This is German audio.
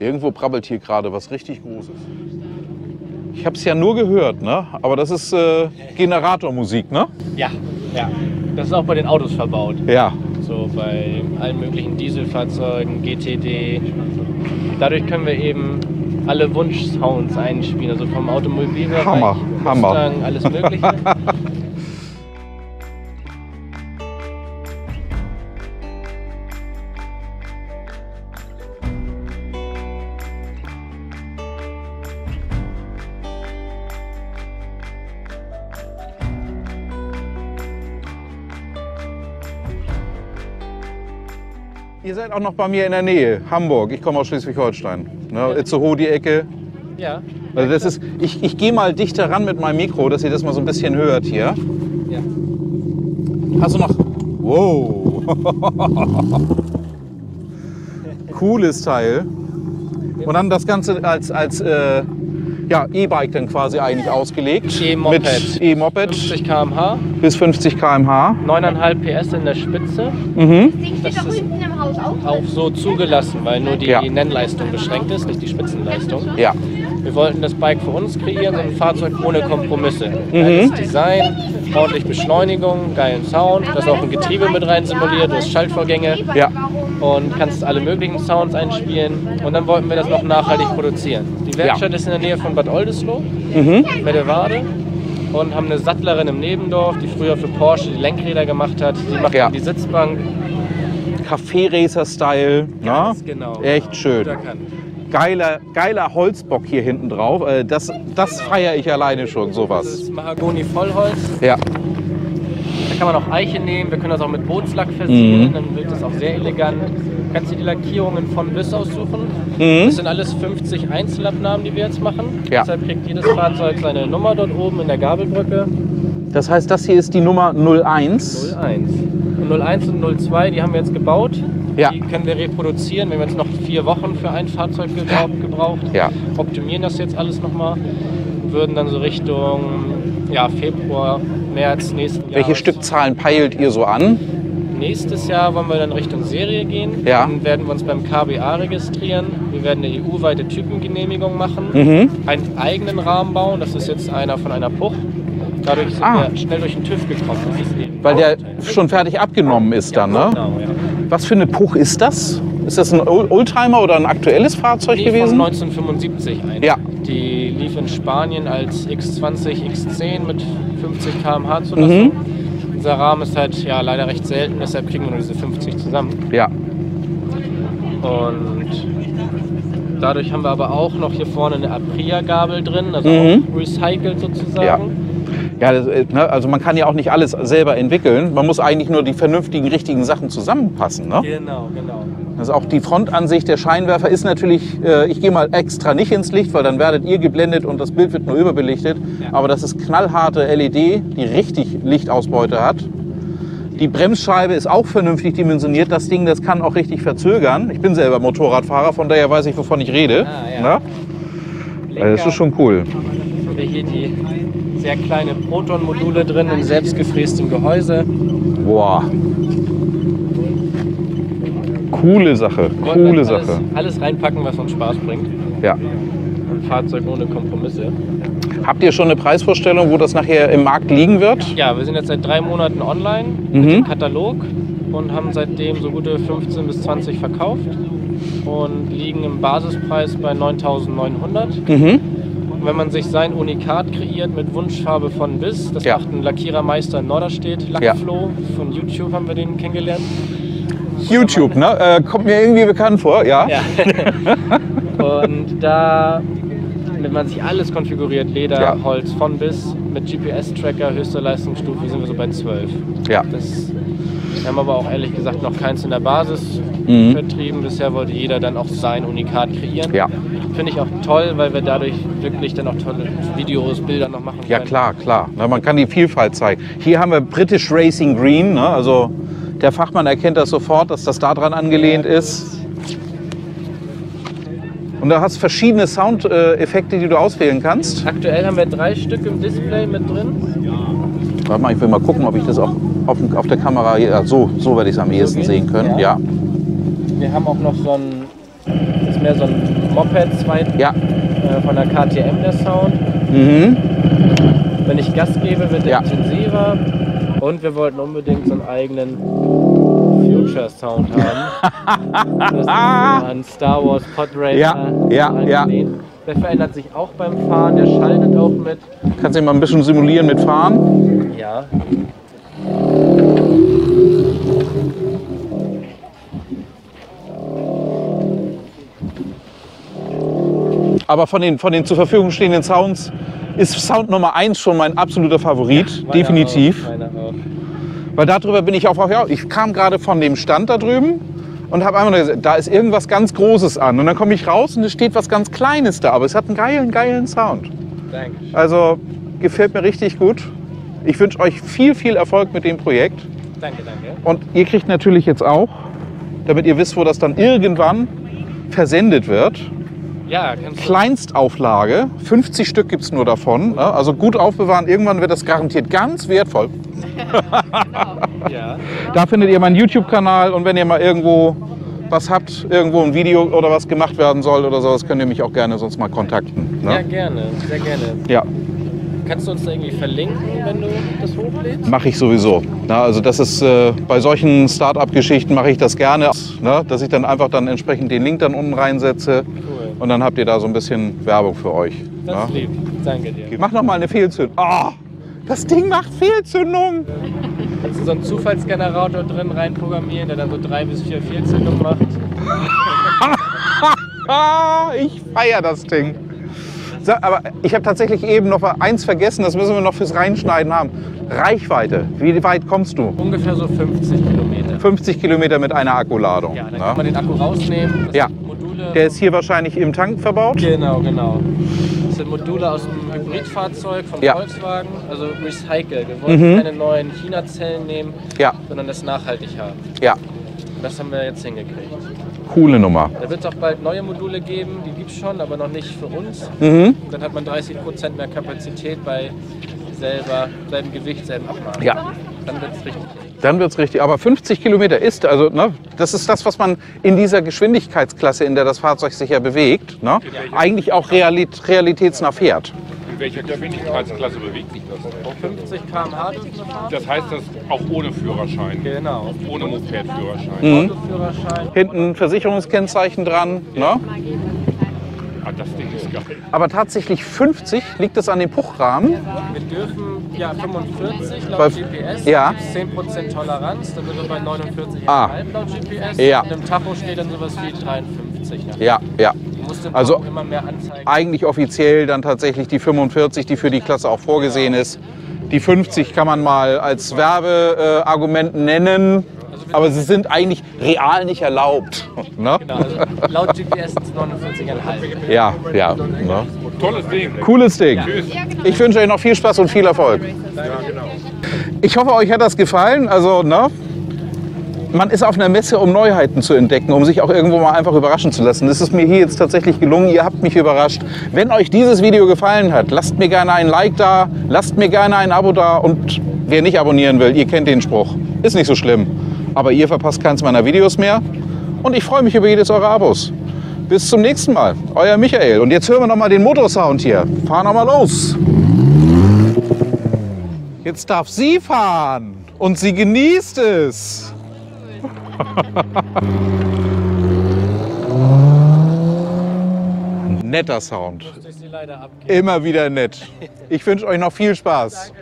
Irgendwo brabbelt hier gerade was richtig Großes. Ich habe es ja nur gehört, ne? Aber das ist Generatormusik, ne? Ja, ja. Das ist auch bei den Autos verbaut. Ja. So bei allen möglichen Dieselfahrzeugen, GTD. Dadurch können wir eben alle Wunsch-Sounds einspielen, also vom Automobil. Hammer, Hammer. Mustang, alles Mögliche. Ihr seid auch noch bei mir in der Nähe, Hamburg. Ich komme aus Schleswig-Holstein. Ne? Itzehoe, die Ecke. Ja. Also das ist, ich gehe mal dichter ran mit meinem Mikro, dass ihr das mal so ein bisschen hört hier. Ja. Hast du noch... Wow! Cooles Teil. Und dann das Ganze als E-Bike dann quasi eigentlich ausgelegt. E-Moped. Mit E-Moped. 50 km/h. Bis 50 km/h. 9,5 PS in der Spitze. Mhm. Das ist auch so zugelassen, weil nur die Nennleistung beschränkt ist, nicht die Spitzenleistung. Ja. Wir wollten das Bike für uns kreieren, so ein Fahrzeug ohne Kompromisse. Geiles Design, ordentlich Beschleunigung, geilen Sound, da ist auch ein Getriebe mit rein simuliert, du hast Schaltvorgänge. Ja. Und kannst alle möglichen Sounds einspielen. Und dann wollten wir das noch nachhaltig produzieren. Die Werkstatt ist in der Nähe von Bad Oldesloe, Medewade. Und haben eine Sattlerin im Nebendorf, die früher für Porsche die Lenkräder gemacht hat. Die macht die Sitzbank. Café Racer Style. Ganz genau. Echt schön. Geiler Holzbock hier hinten drauf. Das feiere ich alleine schon, sowas. Das ist Mahagoni Vollholz. Ja. Da kann man auch Eiche nehmen, wir können das auch mit Bootslack versieren, dann wird das auch sehr elegant. Kannst du die Lackierungen von Wyss aussuchen. Das sind alles 50 Einzelabnahmen, die wir jetzt machen. Ja. Deshalb kriegt jedes Fahrzeug seine Nummer dort oben in der Gabelbrücke. Das heißt, das hier ist die Nummer 01? 01. Und 01 und 02, die haben wir jetzt gebaut. Ja. Die können wir reproduzieren. Wir haben jetzt noch 4 Wochen für ein Fahrzeug gebraucht. Ja. Optimieren das jetzt alles nochmal. Würden dann so Richtung Februar, März nächsten Jahres. Welche Stückzahlen peilt ihr so an? Nächstes Jahr wollen wir dann Richtung Serie gehen. Ja. Dann werden wir uns beim KBA registrieren. Wir werden eine EU-weite Typengenehmigung machen. Einen eigenen Rahmen bauen. Das ist jetzt einer von einer Puch. Dadurch sind wir schnell durch den TÜV gekommen. Weil der schon fertig abgenommen ist dann, ne? Genau, ja. Was für eine Puch ist das? Ist das ein Oldtimer oder ein aktuelles Fahrzeug gewesen? Von 1975 eigentlich. Ja. Die lief in Spanien als X20, X10 mit 50 km/h Zulassung. Dieser Rahmen ist halt leider recht selten, deshalb kriegen wir nur diese 50 zusammen. Ja. Und dadurch haben wir aber auch noch hier vorne eine Apria-Gabel drin, also auch recycelt sozusagen. Ja. Also man kann ja auch nicht alles selber entwickeln, man muss eigentlich nur die vernünftigen, richtigen Sachen zusammenpassen, ne? Genau, genau. Also auch die Frontansicht der Scheinwerfer ist natürlich, ich gehe mal extra nicht ins Licht, weil dann werdet ihr geblendet und das Bild wird nur überbelichtet, aber das ist knallharte LED, die richtig Lichtausbeute hat. Die Bremsscheibe ist auch vernünftig dimensioniert. Das Ding, das kann auch richtig verzögern. Ich bin selber Motorradfahrer, von daher weiß ich, wovon ich rede. Das ist schon cool. Haben wir hier die sehr kleine Proton-Module drin, in selbstgefrästem Gehäuse. Boah. Coole Sache, coole Sache. Alles reinpacken, was uns Spaß bringt. Ja. Ein Fahrzeug ohne Kompromisse. Habt ihr schon eine Preisvorstellung, wo das nachher im Markt liegen wird? Ja, wir sind jetzt seit 3 Monaten online mit dem Katalog und haben seitdem so gute 15 bis 20 verkauft und liegen im Basispreis bei 9.900. Und wenn man sich sein Unikat kreiert mit Wunschfarbe von Wyss, das macht ein Lackierermeister in Norderstedt, Lackflow, von YouTube haben wir den kennengelernt. YouTube, ne? Kommt mir irgendwie bekannt vor, ja. Und da, wenn man sich alles konfiguriert, Leder, Holz, von bis, mit GPS-Tracker, höchster Leistungsstufe, sind wir so bei 12. Ja. Das, wir haben aber auch ehrlich gesagt noch keins in der Basis vertrieben. Bisher wollte jeder dann auch sein Unikat kreieren. Ja. Finde ich auch toll, weil wir dadurch wirklich dann auch tolle Videos, Bilder noch machen können. Ja, klar. Na, man kann die Vielfalt zeigen. Hier haben wir British Racing Green, ne? Also der Fachmann erkennt das sofort, dass das daran angelehnt ist. Und da hast du verschiedene Soundeffekte, die du auswählen kannst. Aktuell haben wir 3 Stück im Display mit drin. Warte mal, ich will mal gucken, ob ich das auch auf der Kamera, so werde ich es am ehesten sehen können. Ja. Wir haben auch noch so einen Das ist mehr so ein Moped-Zweiten, ja, von der KTM, der Sound. Mhm. Wenn ich Gas gebe, wird er, ja, intensiver. Und wir wollten unbedingt so einen eigenen Future-Sound haben. Das ist ein Star Wars Podracer. Ja, ja, ja. Der verändert sich auch beim Fahren, der schaltet auch mit. Kannst du ihn mal ein bisschen simulieren mit Fahren? Ja. Aber von den zur Verfügung stehenden Sounds ist Sound Nummer 1 schon mein absoluter Favorit, ja, definitiv. Auch. Weil darüber bin ich auch, ja, ich kam gerade von dem Stand da drüben und habe einmal gesagt, da ist irgendwas ganz Großes an. Und dann komme ich raus und es steht was ganz Kleines da, aber es hat einen geilen Sound. Dankeschön. Also gefällt mir richtig gut. Ich wünsche euch viel, viel Erfolg mit dem Projekt. Danke, danke. Und ihr kriegt natürlich jetzt auch, damit ihr wisst, wo das dann irgendwann versendet wird. Ja, Kleinstauflage, 50 Stück gibt es nur davon, ne? Also gut aufbewahren, irgendwann wird das garantiert ganz wertvoll. Genau. Ja. Da findet ihr meinen YouTube-Kanal und wenn ihr mal irgendwo was habt, irgendwo ein Video oder was gemacht werden soll oder sowas, könnt ihr mich auch gerne sonst mal kontakten. Ne? Ja, gerne, sehr gerne. Ja. Kannst du uns da irgendwie verlinken, wenn du das hochlädst? Mache ich sowieso. Na, also das ist bei solchen Start-up-Geschichten mache ich das gerne, ne? Dass ich dann einfach dann entsprechend den Link dann unten reinsetze. Cool. Und dann habt ihr da so ein bisschen Werbung für euch. Das, ja, ist lieb. Danke dir. Mach noch mal eine Fehlzündung. Oh, das Ding macht Fehlzündung. Kannst du so einen Zufallsgenerator drin reinprogrammieren, der dann so 3 bis 4 Fehlzündungen macht? Ich feiere das Ding. Aber ich habe tatsächlich eben noch eins vergessen, das müssen wir noch fürs Reinschneiden haben. Reichweite, wie weit kommst du? Ungefähr so 50 Kilometer. 50 Kilometer mit einer Akkuladung. Ja, dann, ja, kann man den Akku rausnehmen. Das, ja, sind Module. Der ist hier wahrscheinlich im Tank verbaut. Genau, genau. Das sind Module aus dem Hybridfahrzeug von, ja, Volkswagen, also Recycle. Wir wollten, mhm, keine neuen China-Zellen nehmen, ja, sondern das nachhaltig haben. Ja. Das haben wir jetzt hingekriegt. Coole Nummer. Da wird es auch bald neue Module geben, die gibt es schon, aber noch nicht für uns. Mhm. Dann hat man 30% mehr Kapazität bei selben Gewicht, selben Abmaß. Ja. Dann wird es richtig. Dann wird es richtig. Aber 50 Kilometer ist, also, ne, das ist das, was man in dieser Geschwindigkeitsklasse, in der das Fahrzeug sich ja bewegt, ne, eigentlich auch realitätsnah fährt. In welcher Geschwindigkeitsklasse bewegt sich das? 50 km/h. Das heißt, das auch ohne Führerschein. Genau. Ohne Mopedführerschein. Mhm. Hinten Versicherungskennzeichen dran. Ja. Ne? Ah, das Ding ist geil. Aber tatsächlich 50, liegt das an dem Puchrahmen? Wir dürfen, ja, 45 laut GPS, ja, 10% Toleranz, dann sind wir bei 49,5, ah, laut GPS. Ja. Und im Tacho steht dann sowas wie 53. Ja, ja. Also immer mehr anzeigen. Eigentlich offiziell dann tatsächlich die 45, die für die Klasse auch vorgesehen ist. Die 50 kann man mal als Werbeargument nennen, aber sie sind eigentlich real nicht erlaubt. Ne? Genau, also laut GPS ist es 49,5. Ja, ja. Ne? Tolles Ding. Cooles Ding. Ich wünsche euch noch viel Spaß und viel Erfolg. Ich hoffe, euch hat das gefallen. Also, ne? Man ist auf einer Messe, um Neuheiten zu entdecken, um sich auch irgendwo mal einfach überraschen zu lassen. Das ist mir hier jetzt tatsächlich gelungen. Ihr habt mich überrascht. Wenn euch dieses Video gefallen hat, lasst mir gerne ein Like da, lasst mir gerne ein Abo da. Und wer nicht abonnieren will, ihr kennt den Spruch. Ist nicht so schlimm. Aber ihr verpasst keins meiner Videos mehr. Und ich freue mich über jedes eurer Abos. Bis zum nächsten Mal. Euer Michael. Und jetzt hören wir noch mal den Motorsound hier. Fahr noch mal los. Jetzt darf sie fahren. Und sie genießt es. Netter Sound. Immer wieder nett. Ich wünsche euch noch viel Spaß.